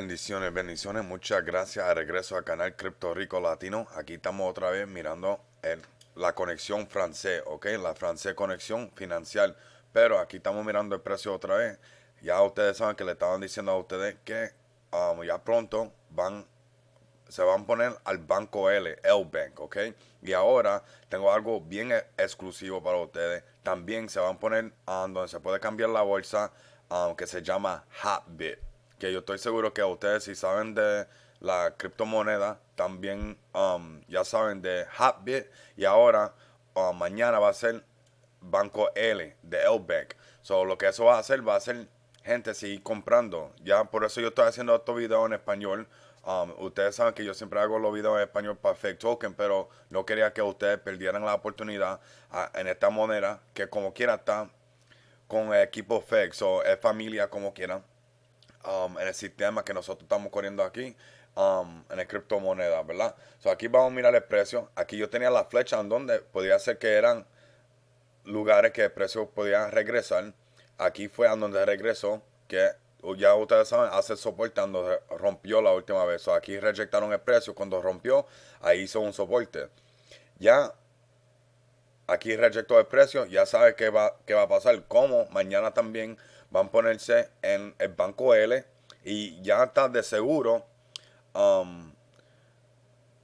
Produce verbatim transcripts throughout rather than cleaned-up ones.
Bendiciones, bendiciones, muchas gracias. De regreso al canal Crypto Rico Latino. Aquí estamos otra vez mirando el, la conexión francés, ok, la francés conexión financiera. Pero aquí estamos mirando el precio otra vez. Ya ustedes saben que le estaban diciendo a ustedes que um, ya pronto van se van a poner al banco L, L-Bank, ok. Y ahora tengo algo bien exclusivo para ustedes. También se van a poner um, donde se puede cambiar la bolsa, um, que se llama Hotbit. Que yo estoy seguro que ustedes, si saben de la criptomoneda, también um, ya saben de Hotbit. Y ahora, uh, mañana va a ser Banco L, de L-Bank. So, lo que eso va a hacer, va a hacer gente seguir comprando. Ya, por eso yo estoy haciendo estos videos en español. Um, ustedes saben que yo siempre hago los videos en español para Fake Token, pero no quería que ustedes perdieran la oportunidad uh, en esta moneda, que como quiera está con el equipo Fake. So, es familia como quieran. Um, en el sistema que nosotros estamos corriendo aquí, um, en el criptomoneda, ¿verdad? So, aquí vamos a mirar el precio. Aquí yo tenía la flecha en donde podía ser que eran lugares que el precio podía regresar. Aquí fue a donde regresó, que ya ustedes saben, hace soporte donde rompió la última vez. So, aquí reyectaron el precio. Cuando rompió, ahí hizo un soporte. Ya aquí reyectó el precio. Ya sabe qué va, qué va a pasar. Como mañana también van a ponerse en el banco L, y ya está de seguro um,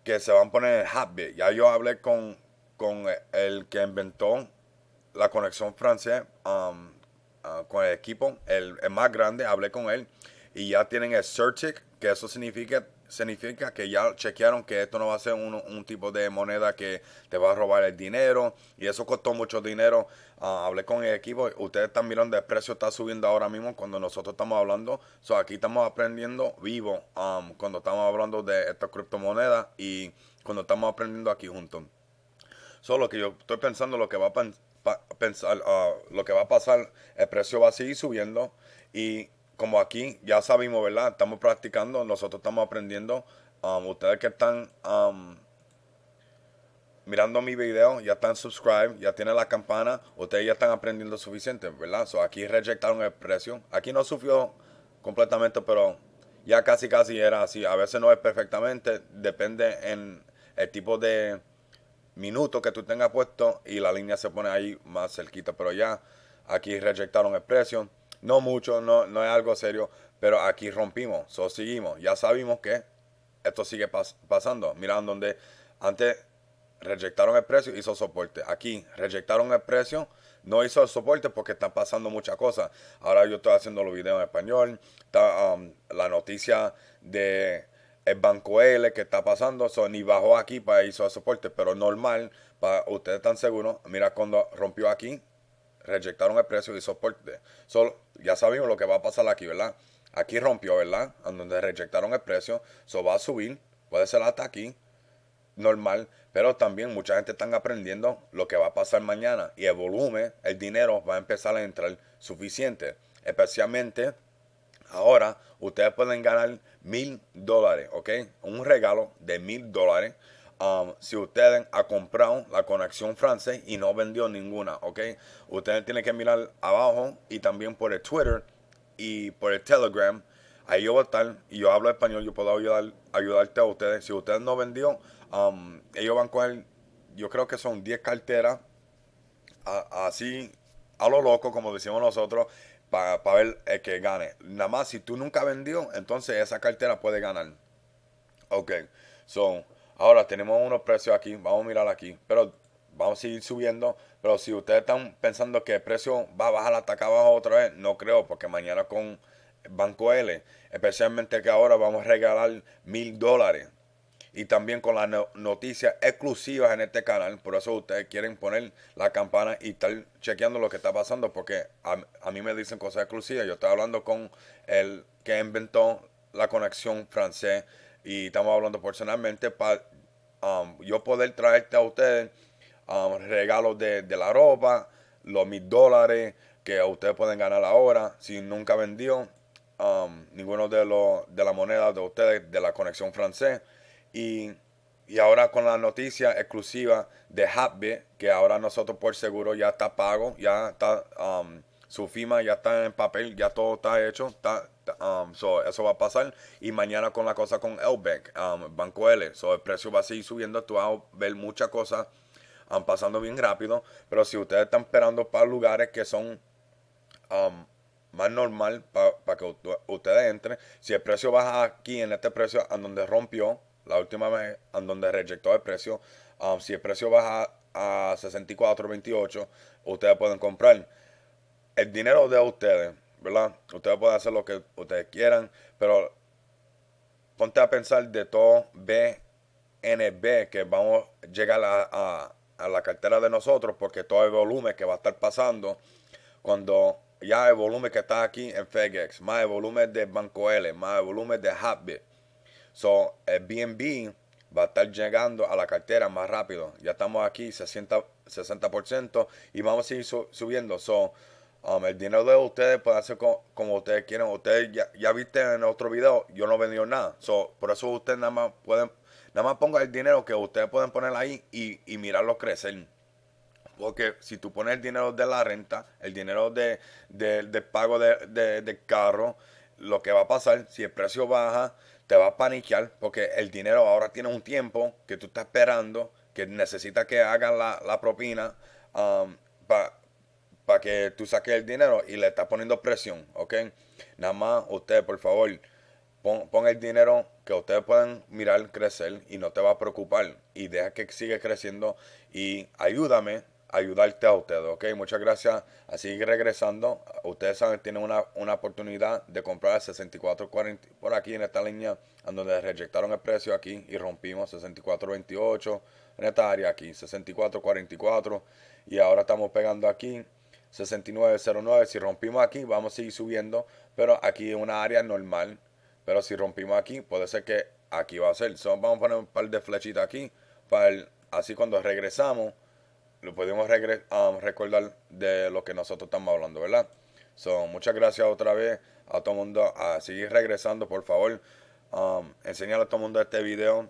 que se van a poner en Hotbit. Ya yo hablé con, con el que inventó la conexión francés, um, uh, con el equipo, el, el más grande. Hablé con él y ya tienen el certic, que eso significa, significa que ya chequearon que esto no va a ser un, un tipo de moneda que te va a robar el dinero, y eso costó mucho dinero. Uh, hablé con el equipo. Ustedes están mirando, el precio está subiendo ahora mismo cuando nosotros estamos hablando. So, aquí estamos aprendiendo vivo um, cuando estamos hablando de esta criptomoneda, y cuando estamos aprendiendo aquí juntos. Solo que yo estoy pensando lo que va a pen pensar, uh, lo que va a pasar, el precio va a seguir subiendo. Y como aquí ya sabemos, ¿verdad? Estamos practicando, nosotros estamos aprendiendo. Um, ustedes que están um, mirando mi video, ya están subscribe, ya tienen la campana. Ustedes ya están aprendiendo suficiente, ¿verdad? So, aquí reyectaron el precio. Aquí no sufrió completamente, pero ya casi casi era así. A veces no es perfectamente, depende en el tipo de minuto que tú tengas puesto, y la línea se pone ahí más cerquita. Pero ya aquí reyectaron el precio. No mucho, no, no es algo serio, pero aquí rompimos, so seguimos. Ya sabemos que esto sigue pas pasando. Miran donde antes reyectaron el precio, hizo soporte. Aquí reyectaron el precio, no hizo el soporte porque están pasando muchas cosas. Ahora yo estoy haciendo los videos en español. Está um, la noticia de el Banco L que está pasando. So, ni bajó aquí para hizo el soporte, pero normal, para ustedes tan seguros. Mira cuando rompió aquí. Reyectaron el precio y soporte. So, ya sabemos lo que va a pasar aquí, ¿verdad? Aquí rompió, ¿verdad? En donde reyectaron el precio. So, va a subir. Puede ser hasta aquí. Normal. Pero también mucha gente está aprendiendo lo que va a pasar mañana. Y el volumen, el dinero va a empezar a entrar suficiente. Especialmente ahora, ustedes pueden ganar mil dólares, ¿ok? Un regalo de mil dólares. Um, si ustedes han comprado la conexión francés y no vendió ninguna, ok, ustedes tienen que mirar abajo, y también por el Twitter y por el Telegram. Ahí yo voy a estar, y yo hablo español, yo puedo ayudar, ayudarte a ustedes. Si ustedes no vendió, um, ellos van a coger, yo creo que son diez carteras, a, así a lo loco, como decimos nosotros, para pa ver el que gane. Nada más si tú nunca vendió, entonces esa cartera puede ganar, ok. So, ahora tenemos unos precios aquí, vamos a mirar aquí, pero vamos a seguir subiendo. Pero si ustedes están pensando que el precio va a bajar hasta acá abajo otra vez, no creo, porque mañana con Banco L, especialmente que ahora vamos a regalar mil dólares. Y también con las no noticias exclusivas en este canal, por eso ustedes quieren poner la campana y estar chequeando lo que está pasando, porque a, a mí me dicen cosas exclusivas. Yo estoy hablando con el que inventó la conexión francés, y estamos hablando personalmente para um, yo poder traerte a ustedes um, regalos de, de la ropa, los mil dólares que ustedes pueden ganar ahora. Si nunca vendió um, ninguno de los de la moneda de ustedes, de la conexión francés. Y, y ahora con la noticia exclusiva de Hotbit, que ahora nosotros por seguro ya está pago, ya está, um, su firma ya está en papel, ya todo está hecho, está Um, so, eso va a pasar. Y mañana con la cosa con L-Bank, um, Banco L. So, el precio va a seguir subiendo. Tú vas a ver muchas cosas um, pasando bien rápido. Pero si ustedes están esperando para lugares que son um, más normal para pa que ustedes entren, si el precio baja aquí en este precio en donde rompió la última vez, en donde reyectó el precio, um, si el precio baja a sesenta y cuatro veintiocho, ustedes pueden comprar. El dinero de ustedes, ¿verdad? Ustedes pueden hacer lo que ustedes quieran, pero ponte a pensar de todo B N B que vamos a llegar a, a, a la cartera de nosotros, porque todo el volumen que va a estar pasando, cuando ya el volumen que está aquí en Fegex, más el volumen de Banco L, más el volumen de Hotbit, so el B N B va a estar llegando a la cartera más rápido. Ya estamos aquí sesenta por ciento y vamos a ir subiendo. So, Um, el dinero de ustedes puede hacer como, como ustedes quieren. Ustedes ya, ya viste en otro video, yo no vendí nada. So, por eso ustedes nada más pueden, nada más pongan el dinero que ustedes pueden poner ahí y, y mirarlo crecer. Porque si tú pones el dinero de la renta, el dinero de, de, de pago de, de, de carro, lo que va a pasar, si el precio baja, te va a paniquear. Porque el dinero ahora tiene un tiempo que tú estás esperando, que necesita que hagan la, la propina um, para... para que tú saques el dinero, y le estás poniendo presión, ¿ok? Nada más usted, por favor, pon, pon el dinero que ustedes pueden mirar crecer y no te va a preocupar. Y deja que siga creciendo y ayúdame a ayudarte a ustedes, ¿ok? Muchas gracias. Así regresando, ustedes saben, tienen una, una oportunidad de comprar sesenta y cuatro cuarenta por aquí en esta línea, en donde reyectaron el precio aquí y rompimos sesenta y cuatro veintiocho en esta área aquí, sesenta y cuatro cuarenta y cuatro, y ahora estamos pegando aquí sesenta y nueve cero nueve. Si rompimos aquí, vamos a seguir subiendo, pero aquí es una área normal. Pero si rompimos aquí, puede ser que aquí va a ser. So, vamos a poner un par de flechitas aquí, para el, así cuando regresamos, lo podemos regre um, recordar de lo que nosotros estamos hablando, ¿verdad? So, muchas gracias otra vez a todo el mundo. A seguir regresando, por favor. Um, enseñale a todo el mundo este video.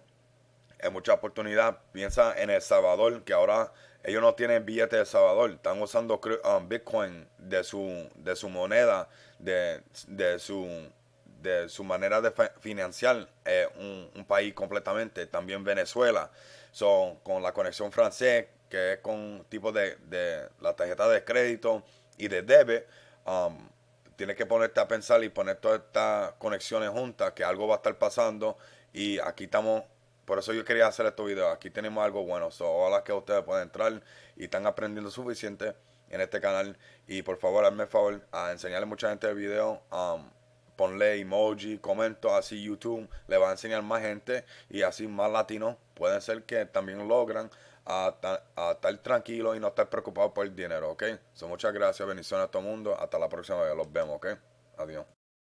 Es mucha oportunidad. Piensa en El Salvador, que ahora ellos no tienen billetes de El Salvador. Están usando um, Bitcoin de su, de su moneda, de, de, su, de su manera de financiar eh, un, un país completamente. También Venezuela. So, con la conexión francés, que es con tipo de, de la tarjeta de crédito y de débito, um, tienes que ponerte a pensar y poner todas estas conexiones juntas, que algo va a estar pasando. Y aquí estamos... Por eso yo quería hacer estos videos. Aquí tenemos algo bueno. So, ojalá que ustedes puedan entrar y están aprendiendo suficiente en este canal. Y por favor, hazme el favor a enseñarle a mucha gente el video. Um, ponle emoji, comento. Así YouTube le va a enseñar más gente. Y así más latinos pueden ser que también logran a, a, a estar tranquilos y no estar preocupados por el dinero. ¿Ok? So, muchas gracias. Bendiciones a todo el mundo. Hasta la próxima vez. Los vemos. ¿Ok? Adiós.